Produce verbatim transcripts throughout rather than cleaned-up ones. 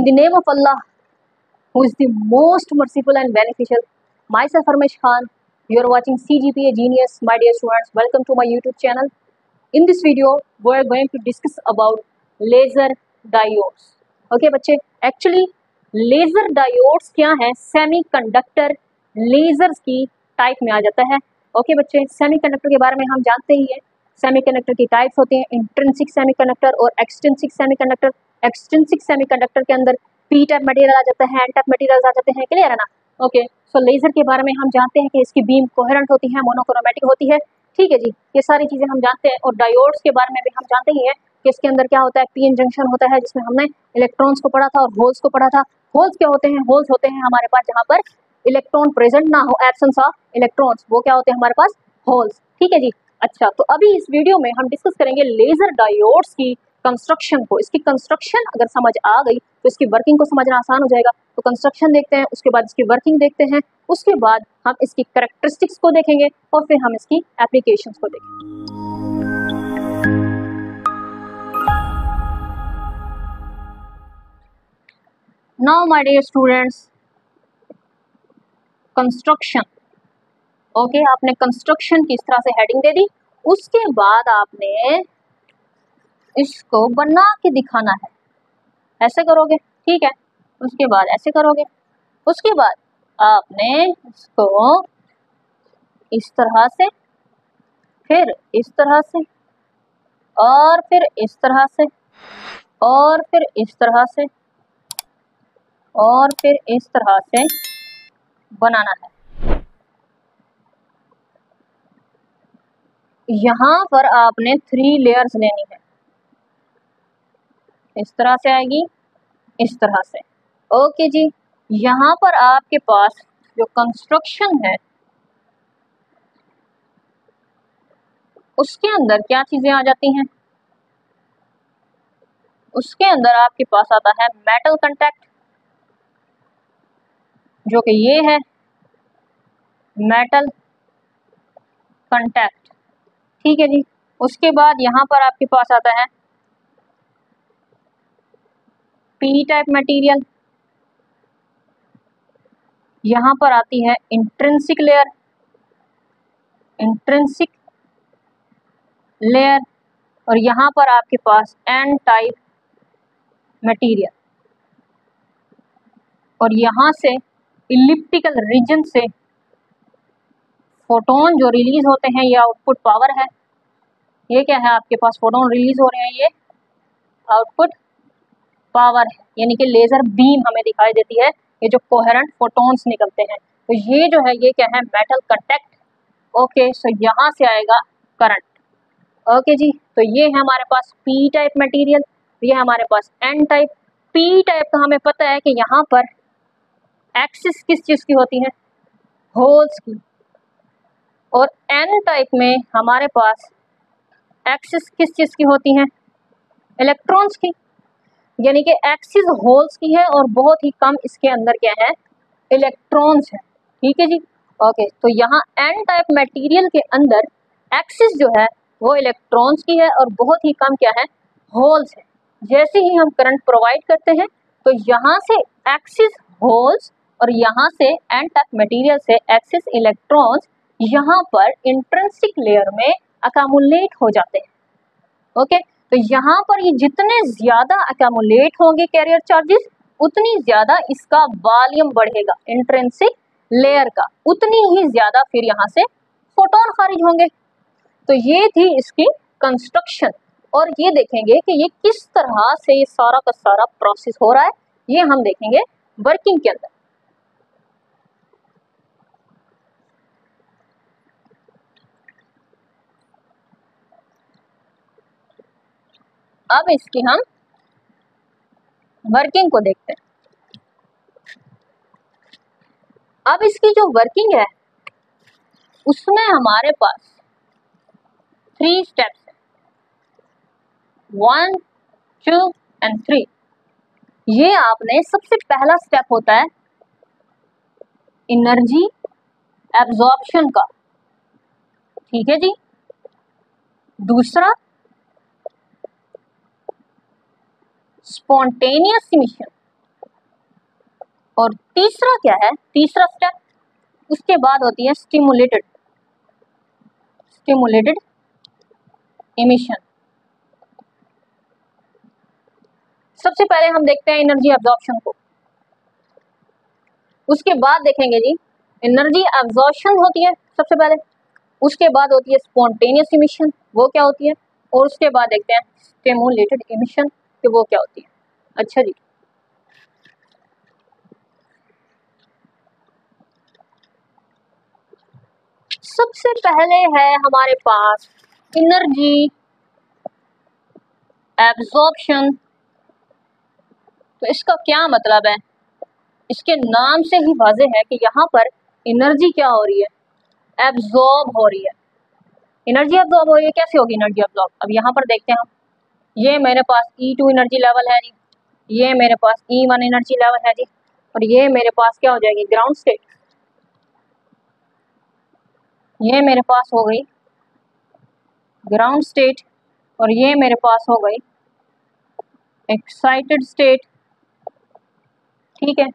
In the name of Allah, who is the most merciful and beneficial, myself Armish Khan, you are watching C G P A Genius. My dear students, welcome to my YouTube channel. In this video, we are going to discuss about laser diodes. Okay बच्चे, actually laser diodes क्या है? Semiconductor lasers की type में आ जाता है. Okay बच्चे, semiconductor के बारे में हम जानते ही हैं. सेमीकंडक्टर की टाइप्स होते हैं इंट्रिंसिक सेमीकंडक्टर और एक्सट्रिंसिक सेमीकंडक्टर. एक्सट्रिंसिक सेमीकंडक्टर के अंदर पी टाइप मटेरियल आ जाता है, एन टाइप मटेरियल्स आ जाते हैं. क्लियर है ना? ओके, सो लेजर के बारे में हम जानते हैं कि इसकी बीम कोहेरेंट होती है, मोनोक्रोमेटिक होती है. ठीक है जी, ये सारी चीज़ें हम जानते हैं. और डायोड्स के बारे में भी हम जानते ही हैं कि इसके अंदर क्या होता है. पी एन जंक्शन होता है जिसमें हमने इलेक्ट्रॉन्स को पढ़ा था और होल्स को पढ़ा था. होल्स क्या होते हैं? होल्स होते हैं हमारे पास जहाँ पर इलेक्ट्रॉन प्रेजेंट ना हो, एब्सेंस ऑफ इलेक्ट्रॉन्स, वो क्या होते हैं हमारे पास? होल्स. ठीक है जी. अच्छा, तो अभी इस वीडियो में हम डिस्कस करेंगे लेजर डायोड्स की कंस्ट्रक्शन को. इसकी कंस्ट्रक्शन अगर समझ आ गई तो इसकी वर्किंग को समझना आसान हो जाएगा. तो कंस्ट्रक्शन देखते हैं, उसके बाद इसकी वर्किंग देखते हैं, उसके बाद हम इसकी कैरेक्टरिस्टिक्स को देखेंगे और फिर हम इसकी एप्लीकेशंस को देखेंगे. Now my dear students, construction. Okay okay, आपने कंस्ट्रक्शन की इस तरह से हेडिंग दे दी. उसके बाद आपने इसको बना के दिखाना है. ऐसे करोगे, ठीक है, उसके बाद ऐसे करोगे, उसके बाद आपने इसको इस तरह से, फिर इस तरह से, और फिर इस तरह से, और फिर इस तरह से, और फिर इस तरह से बनाना है. यहाँ पर आपने थ्री लेयर्स लेनी है. इस तरह से आएगी, इस तरह से. ओके जी, यहाँ पर आपके पास जो कंस्ट्रक्शन है उसके अंदर क्या चीजें आ जाती हैं? उसके अंदर आपके पास आता है मेटल कंटैक्ट, जो कि ये है मेटल कंटैक्ट. ठीक है जी. उसके बाद यहाँ पर आपके पास आता है पी टाइप मटेरियल, यहाँ पर आती है इंट्रिंसिक लेयर, इंट्रिंसिक लेयर, और यहाँ पर आपके पास एन टाइप मटेरियल. और यहाँ से इलिप्टिकल रीजन से फोटोन जो रिलीज होते हैं, ये आउटपुट पावर है. ये क्या है आपके पास? फोटोन रिलीज हो रहे हैं, ये आउटपुट पावर है, यानी कि लेजर बीम हमें दिखाई देती है. ये जो कोहेरेंट फोटॉन्स निकलते हैं, तो ये जो है ये क्या है? Metal contact. ओके, सो यहाँ से आएगा करंट. ओके जी, तो ये है हमारे पास पी टाइप मटेरियल, ये हमारे पास एन टाइप. पी टाइप का हमें पता है कि यहाँ पर एक्सिस किस चीज़ की होती है? होल्स की. और एन टाइप में हमारे पास एक्सिस किस चीज़ की होती हैं? इलेक्ट्रॉन्स की, यानी कि एक्सिस होल्स की है और बहुत ही कम इसके अंदर क्या है? इलेक्ट्रॉन्स है. ठीक है जी. ओके, तो यहाँ एन टाइप मटेरियल के अंदर एक्सिस जो है वो इलेक्ट्रॉन्स की है और बहुत ही कम क्या है? होल्स है. जैसे ही हम करंट प्रोवाइड करते हैं तो यहाँ से एक्सिस होल्स और यहाँ से एन टाइप मटीरियल से एक्सिस इलेक्ट्रॉन्स यहाँ पर इंट्रिंसिक लेयर में अकामुलेट हो जाते हैं. ओके, तो यहाँ पर ये जितने ज्यादा अकामुलेट होंगे कैरियर चार्जेस, उतनी ज्यादा इसका वॉल्यूम बढ़ेगा इंट्रिंसिक लेयर का, उतनी ही ज्यादा फिर यहाँ से फोटोन खारिज होंगे. तो ये थी इसकी कंस्ट्रक्शन. और ये देखेंगे कि ये किस तरह से ये सारा का सारा प्रोसेस हो रहा है, ये हम देखेंगे वर्किंग के अंदर. अब इसकी हम वर्किंग को देखते हैं. अब इसकी जो वर्किंग है उसमें हमारे पास थ्री स्टेप्स हैं, वन टू एंड थ्री. ये आपने सबसे पहला स्टेप होता है एनर्जी एब्जॉर्प्शन का. ठीक है जी. दूसरा स्पॉन्टेनियस इमिशन, और तीसरा क्या है, तीसरा स्टेप उसके बाद होती है स्टिमुलेटेड स्टिमुलेटेड इमिशन। सबसे पहले हम देखते हैं एनर्जी एब्जॉर्प्शन को, उसके बाद देखेंगे जी एनर्जी एब्जॉर्प्शन होती है सबसे पहले, उसके बाद होती है स्पॉन्टेनियस इमिशन, वो क्या होती है, और उसके बाद देखते हैं स्टिमुलेटेड इमिशन कि वो क्या होती है। अच्छा जी, सबसे पहले है हमारे पास एनर्जी एब्जॉर्प्शन। तो इसका क्या मतलब है, इसके नाम से ही वाज़ेह है कि यहाँ पर एनर्जी क्या हो रही है, एब्जॉर्ब हो रही है। एनर्जी एब्जॉर्ब हो रही है, कैसे होगी एनर्जी एब्जॉर्ब? अब यहाँ पर देखते हैं हम, ये मेरे पास ई टू एनर्जी लेवल है जी, ये मेरे पास ई वन एनर्जी लेवल है जी, और ये मेरे पास क्या हो जाएगी ग्राउंड स्टेट, ये मेरे पास हो गई ग्राउंड स्टेट, और ये मेरे पास हो गई एक्साइटेड स्टेट, ठीक है।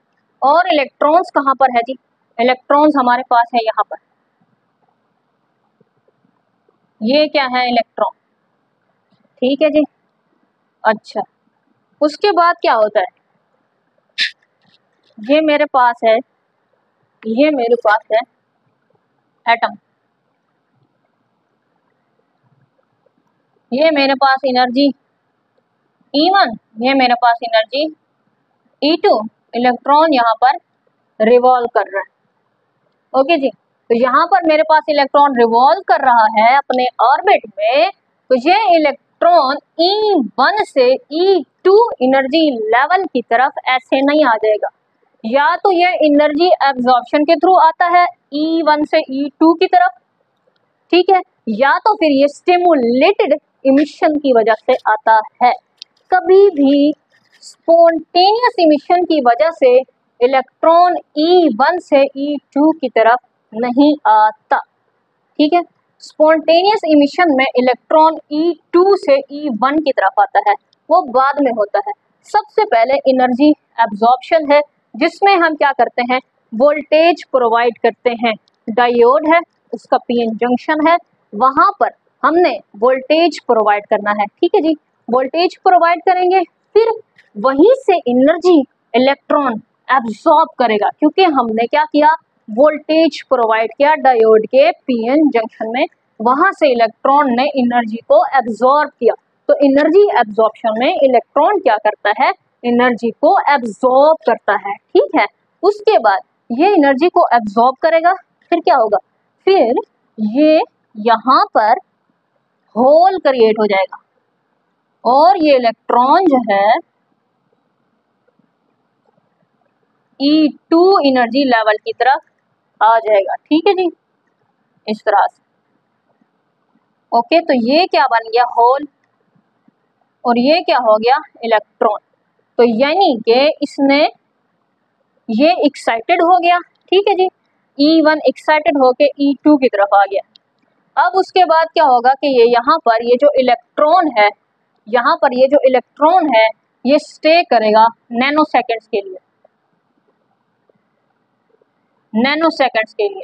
और इलेक्ट्रॉन्स कहाँ पर है जी, इलेक्ट्रॉन्स हमारे पास है यहाँ पर, ये क्या है इलेक्ट्रॉन, ठीक है जी। अच्छा, उसके बाद क्या होता है, ये मेरे पास है ये मेरे पास है एटम, ये मेरे पास एनर्जी ई वन, ये मेरे पास एनर्जी ई टू, इलेक्ट्रॉन यहाँ पर रिवॉल्व कर रहा है। ओके जी, तो यहाँ पर मेरे पास इलेक्ट्रॉन रिवॉल्व कर रहा है अपने ऑर्बिट में, तो ये इलेक्ट्रॉन ई वन से ई टू एनर्जी लेवल की तरफ ऐसे नहीं आ जाएगा, या तो ये एनर्जी एब्जॉर्प्शन के थ्रू आता है ई वन से ई टू की तरफ, ठीक है, या तो फिर ये स्टिमुलेटेड इमिशन की वजह से आता है। कभी भी स्पॉन्टेनियस इमिशन की वजह से इलेक्ट्रॉन ई वन से ई टू की तरफ नहीं आता, ठीक है। स्पॉन्टेनियस इमिशन में इलेक्ट्रॉन ई टू से ई वन की तरफ आता है, वो बाद में होता है। सबसे पहले एनर्जी एब्जॉर्प्शन है, जिसमें हम क्या करते हैं, वोल्टेज प्रोवाइड करते हैं। डायोड है, उसका पीएन जंक्शन है, वहाँ पर हमने वोल्टेज प्रोवाइड करना है, ठीक है जी। वोल्टेज प्रोवाइड करेंगे, फिर वहीं से एनर्जी इलेक्ट्रॉन एब्जॉर्ब करेगा, क्योंकि हमने क्या किया, वोल्टेज प्रोवाइड किया डायोड के पीएन जंक्शन में, वहाँ से इलेक्ट्रॉन ने एनर्जी को एब्जॉर्ब किया। तो एनर्जी एब्जॉर्प्शन में इलेक्ट्रॉन क्या करता है, एनर्जी को एब्जॉर्ब करता है, ठीक है। उसके बाद ये एनर्जी को एब्जॉर्ब करेगा, फिर क्या होगा, फिर ये यहाँ पर होल क्रिएट हो जाएगा, और ये इलेक्ट्रॉन जो है ई टू एनर्जी लेवल की तरफ आ जाएगा, ठीक है जी, इस तरह से। ओके, तो ये क्या बन गया, होल, और ये क्या हो गया, इलेक्ट्रॉन। तो यानी कि इसने ये एक्साइटेड हो गया, ठीक है जी, ई वन एक्साइटेड होके ई टू की तरफ आ गया। अब उसके बाद क्या होगा कि ये यहाँ पर ये जो इलेक्ट्रॉन है, यहाँ पर ये जो इलेक्ट्रॉन है ये स्टे करेगा नैनो सेकेंड्स के लिए, नैनो सेकेंड्स के लिए।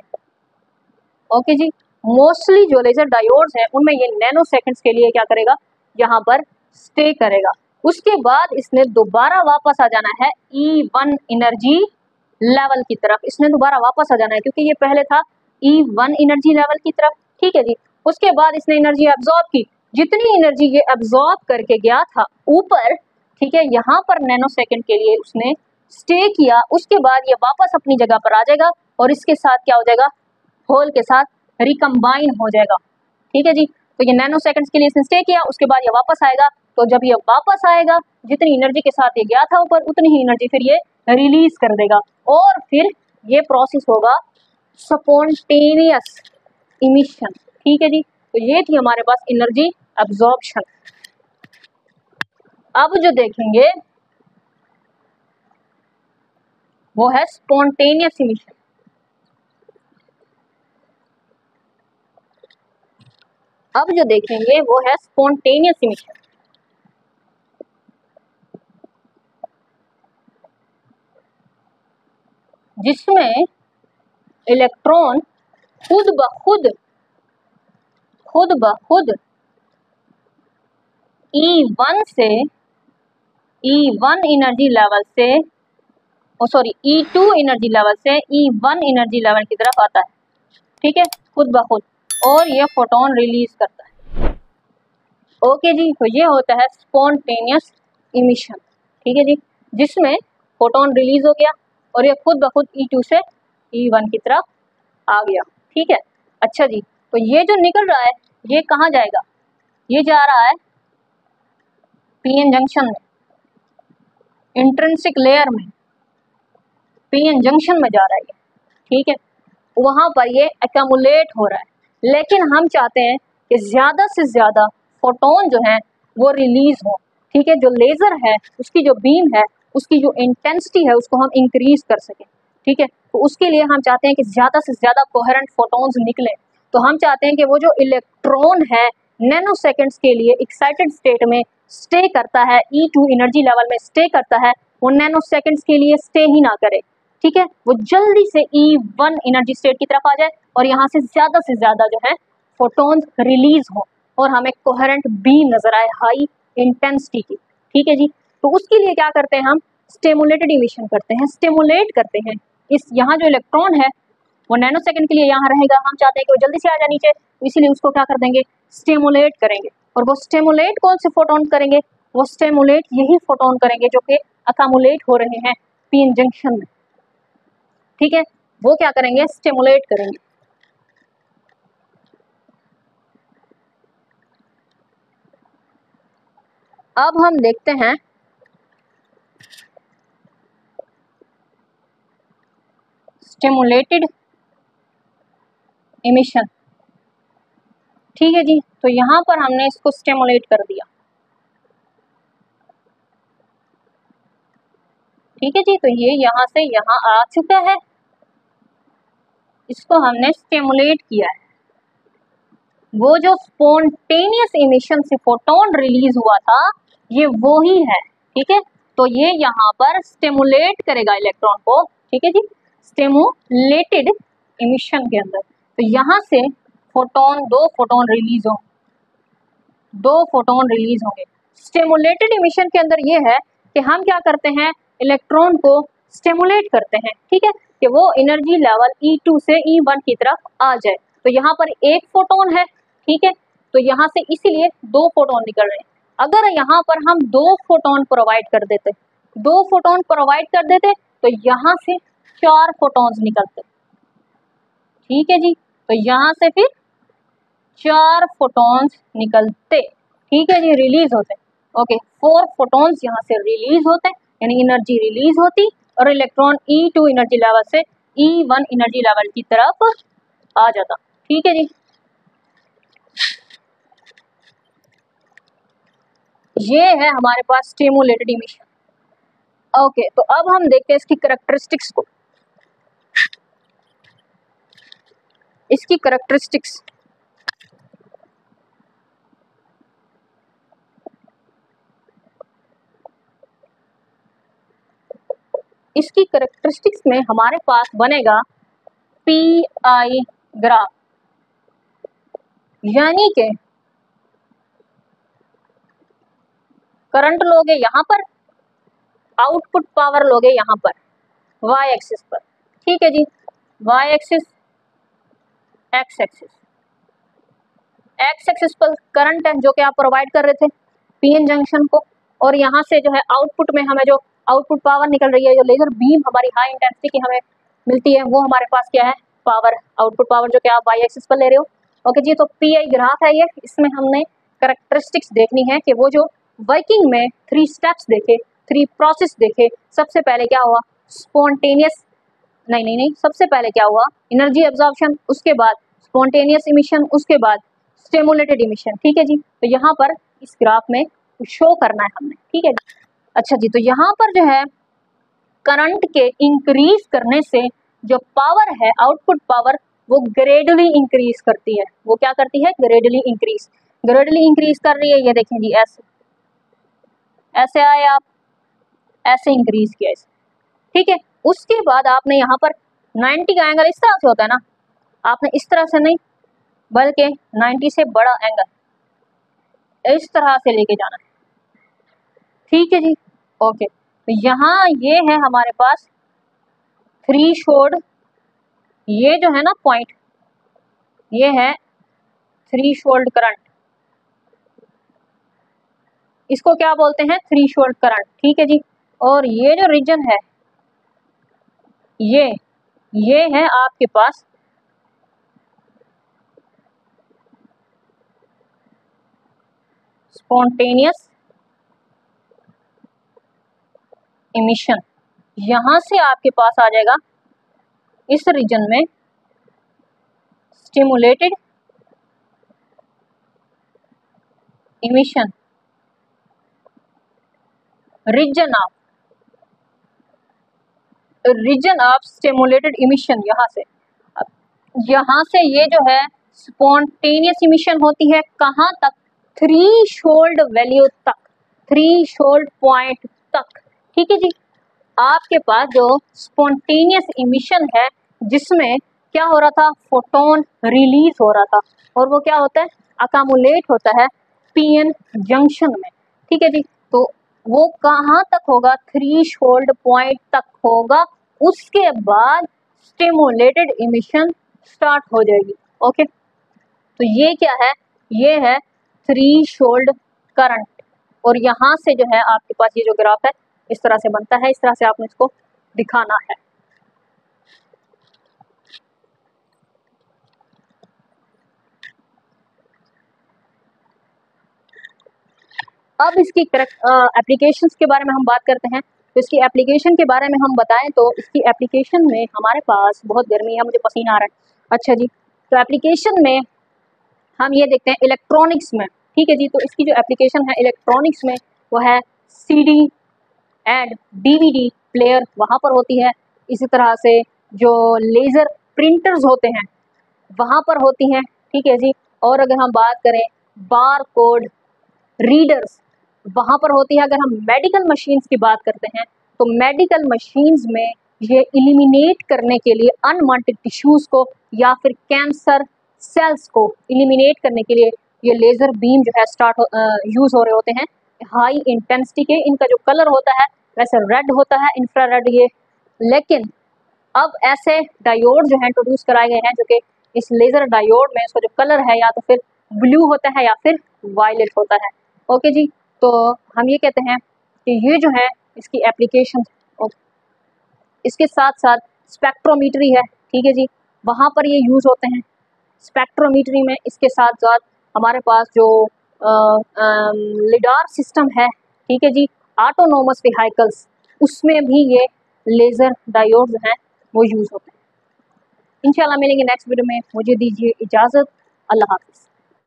ओके जी, मोस्टली जो लेजर डायोड्स हैं उनमें ये नैनो सेकेंड्स के लिए क्या करेगा, यहाँ पर स्टे करेगा। उसके बाद इसने दोबारा वापस आ जाना है ई वन एनर्जी लेवल की तरफ, इसने दोबारा वापस आ जाना है, क्योंकि ये पहले था ई वन एनर्जी लेवल की तरफ, ठीक है जी। उसके बाद इसने एनर्जी एब्जॉर्ब की, जितनी एनर्जी ये एब्जॉर्ब करके गया था ऊपर, ठीक है, यहाँ पर नैनो सेकेंड के लिए उसने स्टे किया। उसके बाद ये वापस अपनी जगह पर आ जाएगा, और इसके साथ क्या हो जाएगा, होल के साथ रिकम्बाइन हो जाएगा, ठीक है जी। तो ये नैनो सेकेंड्स के लिए इसने स्टे किया, उसके बाद ये वापस आएगा। तो जब ये वापस आएगा, जितनी एनर्जी के साथ ये गया था ऊपर, उतनी ही एनर्जी फिर ये रिलीज कर देगा, और फिर ये प्रोसेस होगा स्पॉन्टेनियस इमिशन, ठीक है जी। तो ये थी हमारे पास एनर्जी एब्जॉर्प्शन। अब जो देखेंगे वो है स्पॉन्टेनियस इमिशन। अब जो देखेंगे वो है स्पॉन्टेनियस इमिशन। जिसमें इलेक्ट्रॉन खुद ब खुद खुद ब खुद E वन से E वन एनर्जी लेवल से sorry E two energy level से E वन एनर्जी लेवल की तरफ आता है, ठीक है, खुद ब खुद, और ये फोटोन रिलीज करता है। ओके जी, तो ये होता है स्पॉन्टेनियस इमिशन, ठीक है जी, जिसमें फोटोन रिलीज हो गया और ये खुद ब खुद E टू से E वन की तरफ आ गया, ठीक है। अच्छा जी, तो ये जो निकल रहा है ये कहाँ जाएगा? ये जा रहा है पीएन जंक्शन में, इंट्रिंसिक लेयर में, पीएन जंक्शन में जा रहा है, ठीक है, वहाँ पर ये एक्युमुलेट हो रहा है। लेकिन हम चाहते हैं कि ज़्यादा से ज़्यादा फोटोन जो हैं वो रिलीज़ हो, ठीक है, जो लेज़र है उसकी जो बीम है उसकी जो इंटेंसिटी है उसको हम इंक्रीज़ कर सकें, ठीक है। तो उसके लिए हम चाहते हैं कि ज़्यादा से ज़्यादा कोहेरेंट फोटोन्स निकलें। तो हम चाहते हैं कि वो जो इलेक्ट्रॉन है नैनो सेकेंड्स के लिए एक्साइटेड स्टेट में स्टे करता है, E टू एनर्जी लेवल में स्टे करता है, वो नैनो सेकेंड्स के लिए स्टे ही ना करे, ठीक है, वो जल्दी से E वन एनर्जी स्टेट की तरफ आ जाए और यहाँ से ज़्यादा से ज़्यादा जो है फोटोन्स रिलीज हो और हमें कोहेरेंट बीम नज़र आए हाई इंटेंसिटी की, ठीक है जी। तो उसके लिए क्या करते हैं, हम स्टिमुलेटेड इमिशन करते हैं, स्टिमुलेट करते हैं। इस यहाँ जो इलेक्ट्रॉन है वो नैनो सेकेंड के लिए यहाँ रहेगा, हम चाहते हैं कि वो जल्दी से आ जाए नीचे, इसीलिए उसको क्या कर देंगे, स्टिमुलेट करेंगे। और वो स्टिमुलेट कौन से फोटोन करेंगे? वो स्टिमुलेट यही फोटोन करेंगे जो कि अकामुलेट हो रहे हैं पीएन जंक्शन में, ठीक है, वो क्या करेंगे, स्टिमुलेट करेंगे। अब हम देखते हैं स्टिमुलेटेड इमिशन, ठीक है जी। तो यहाँ पर हमने इसको स्टिमुलेट कर दिया, ठीक है जी, तो ये यहाँ से यहाँ आ चुका है, इसको हमने स्टिमुलेट किया है। वो जो स्पॉन्टेनियस इमिशन से फोटोन रिलीज हुआ था ये वो ही है, ठीक है। तो ये यहाँ पर स्टिमुलेट करेगा इलेक्ट्रॉन को, ठीक है जी, स्टिमुलेटेड इमिशन के अंदर। तो यहाँ से फोटोन दो फोटोन रिलीज हो दो फोटोन रिलीज होंगे। स्टिमुलेटेड इमिशन के अंदर ये है कि हम क्या करते हैं, इलेक्ट्रॉन को स्टिमुलेट करते हैं, ठीक है, कि वो एनर्जी लेवल E टू से E वन की तरफ आ जाए। तो यहाँ पर एक फोटोन है, ठीक है, तो यहाँ से इसीलिए दो फोटोन निकल रहे हैं। अगर यहाँ पर हम दो फोटोन प्रोवाइड कर देते दो फोटोन प्रोवाइड कर देते तो यहाँ से चार फोटोन्स निकलते, ठीक है जी, तो यहाँ से फिर चार फोटॉन्स निकलते, ठीक है जी, रिलीज होते। ओके, फोर फोटॉन्स यहाँ से रिलीज होते, यानी एनर्जी रिलीज होती और electron E two energy level से E वन एनर्जी लेवल की तरफ आ जाता, ठीक है जी। ये है हमारे पास स्टिमुलेटेड इमिशन। ओके, तो अब हम देखते हैं इसकी करैक्टरिस्टिक्स को, इसकी करैक्टरिस्टिक्स। इसकी करैक्टरिस्टिक्स में हमारे पास बनेगा पी आई ग्राफ, यानी के करंट लोगे यहाँ पर, आउटपुट पावर लोगे यहाँ पर वाई एक्सिस पर, ठीक है जी, Y axis, X axis, X axis पर करंट है जो कि आप प्रोवाइड कर रहे थे पीएन जंक्शन को, और यहाँ से जो है आउटपुट में हमें जो आउटपुट पावर निकल रही है, जो लेजर बीम हमारी हाई इंटेंसिटी की हमें मिलती है, वो हमारे पास क्या है, पावर, आउटपुट पावर जो कि आप वाई एक्सिस पर ले रहे हो। ओके जी, तो पी आई ग्राफ है ये, इसमें हमने करैक्टरिस्टिक्स देखनी है कि वो जो वर्किंग में थ्री स्टेप्स देखे, थ्री प्रोसेस देखे। सबसे पहले क्या हुआ, स्पॉन्टेनियस नहीं नहीं नहीं सबसे पहले क्या हुआ, एनर्जी एब्जॉर्प्शन, उसके बाद स्पॉन्टेनियस इमिशन, उसके बाद स्टिमुलेटेड इमिशन, ठीक है जी। तो यहाँ पर इस ग्राफ में शो करना है हमने, ठीक है। अच्छा जी, तो यहाँ पर जो है करंट के इंक्रीज करने से जो पावर है, आउटपुट पावर, वो ग्रेडली इंक्रीज करती है, वो क्या करती है, ग्रेडली इंक्रीज ग्रेडली इंक्रीज कर रही है। ये देखें जी, ऐसे ऐसे आए, आप ऐसे इंक्रीज किया, ठीक है। उसके बाद आपने यहाँ पर नाइन्टी का एंगल इस तरह से होता है ना, आपने इस तरह से नहीं बल्कि नाइन्टी से बड़ा एंगल इस तरह से लेके जाना है। ठीक है जी, ओके। तो यहाँ ये है हमारे पास थ्री शोड, ये जो है ना पॉइंट, ये है थ्री शोल्ड करंट, इसको क्या बोलते हैं, थ्री शोल्ड करंट। ठीक है जी, और ये जो रीजन है ये ये है आपके पास स्पॉन्टेनियस इमिशन, यहां से आपके पास आ जाएगा इस रीजन में stimulated emission, region of region of stimulated emission. यहाँ से यहाँ से ये जो है स्पॉन्टेनियस इमिशन होती है, कहाँ तक, थ्री शोल्ड वैल्यू तक, थ्री शोल्ड पॉइंट तक। ठीक है जी, आपके पास जो स्पॉन्टेनियस इमिशन है जिसमें क्या हो रहा था, फोटोन रिलीज हो रहा था, और वो क्या होता है, अकामुलेट होता है पीएन जंक्शन में। ठीक है जी, तो वो कहाँ तक होगा, थ्री शोल्ड पॉइंट तक होगा, उसके बाद स्टिमुलेटेड इमिशन स्टार्ट हो जाएगी। ओके, तो ये क्या है, ये है थ्री शोल्ड करंट, और यहाँ से जो है आपके पास ये जो ग्राफ है इस तरह से बनता है, इस तरह से आपने इसको दिखाना है। अब इसकी करेक्ट एप्लीकेशंस के बारे में हम बात करते हैं। तो इसकी एप्लीकेशन के बारे में हम बताएं तो इसकी एप्लीकेशन में हमारे पास, बहुत गर्मी है, मुझे पसीना आ रहा है। अच्छा जी, तो एप्लीकेशन में हम ये देखते हैं इलेक्ट्रॉनिक्स में। ठीक है जी, तो इसकी जो एप्लीकेशन है इलेक्ट्रॉनिक्स में वो है C D and DVD player, वहाँ पर होती है। इसी तरह से जो लेज़र प्रिंटर्स होते हैं वहाँ पर होती हैं। ठीक है जी, और अगर हम बात करें बार कोड रीडर्स, वहाँ पर होती है। अगर हम मेडिकल मशीन्स की बात करते हैं तो मेडिकल मशीन्स में ये एलिमिनेट करने के लिए अनवांटेड टिश्यूज़ को या फिर कैंसर सेल्स को एलिमिनेट करने के लिए ये लेज़र बीम जो है स्टार्ट यूज़ हो रहे होते हैं हाई इंटेंसिटी के। इनका जो कलर होता है वैसे रेड होता है, इंफ्रा रेड ये, लेकिन अब ऐसे डायोड जो है इंट्रोड्यूस कराए गए हैं जो कि इस लेज़र डायोड में इसका जो कलर है या तो फिर ब्लू होता है या फिर वायलेट होता है। ओके जी, तो हम ये कहते हैं कि ये जो है इसकी एप्लीकेशन। इसके साथ साथ स्पेक्ट्रोमीटरी है। ठीक है जी, वहाँ पर ये यूज़ होते हैं स्पेक्ट्रोमीटरी में। इसके साथ साथ हमारे पास जो लिडार uh, सिस्टम um, है। ठीक है जी, ऑटोनोमस व्हीकल्स, उसमें भी ये लेज़र डायोड जो हैं वो यूज़ होते हैं। इंशाल्लाह मिलेंगे नेक्स्ट वीडियो में, मुझे दीजिए इजाज़त, अल्लाह हाफ़िज़।